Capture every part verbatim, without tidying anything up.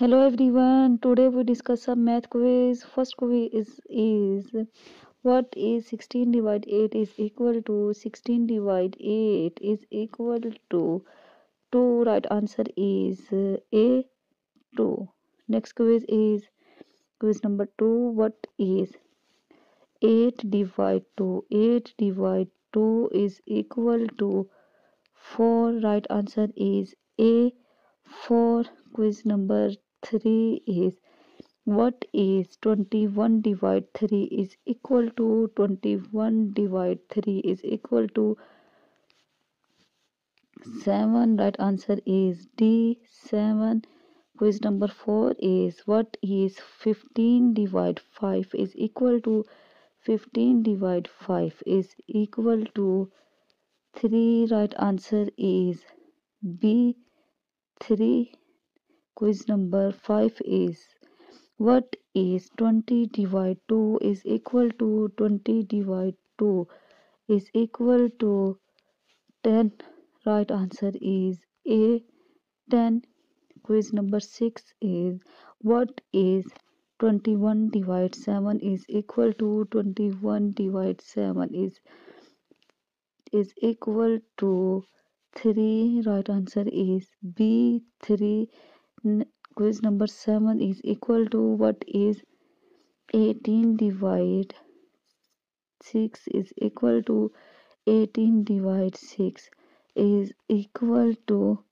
Hello everyone. Today we discuss a math quiz. First quiz is, is what is sixteen divided eight is equal to? sixteen divided eight is equal to two. Right answer is A two. Next quiz is quiz number two. What is eight divided two? eight divided two is equal to four. Right answer is A four. Quiz number three is what is twenty-one divided three is equal to? twenty-one divided three is equal to seven. Right answer is D seven. Quiz number four is what is fifteen divided five is equal to? fifteen divided five is equal to three. Right answer is B three. Quiz number five is what is twenty divided two is equal to? twenty divided two is equal to ten. Right answer is A ten. Quiz number six is what is twenty-one divided seven is equal to? twenty-one divided seven is is equal to three. Right answer is B three. Quiz number seven is equal to what is eighteen divided six is equal to? eighteen divided six is equal to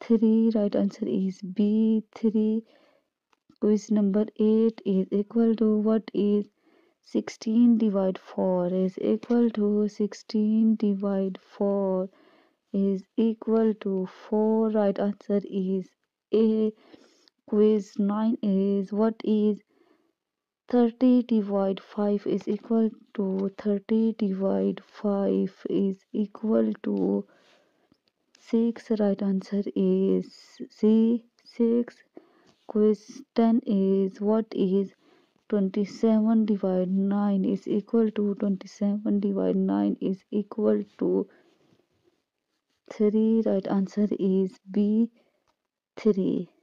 three. Right answer is B three. Quiz number eight is equal to what is sixteen divided four is equal to? sixteen divided four is equal to four. Right answer is A. Quiz nine is what is thirty divided five is equal to? thirty divided five is equal to six. Right answer is C six. Quiz ten is what is twenty-seven divided nine is equal to? twenty-seven divided nine is equal to three. Right answer is B three.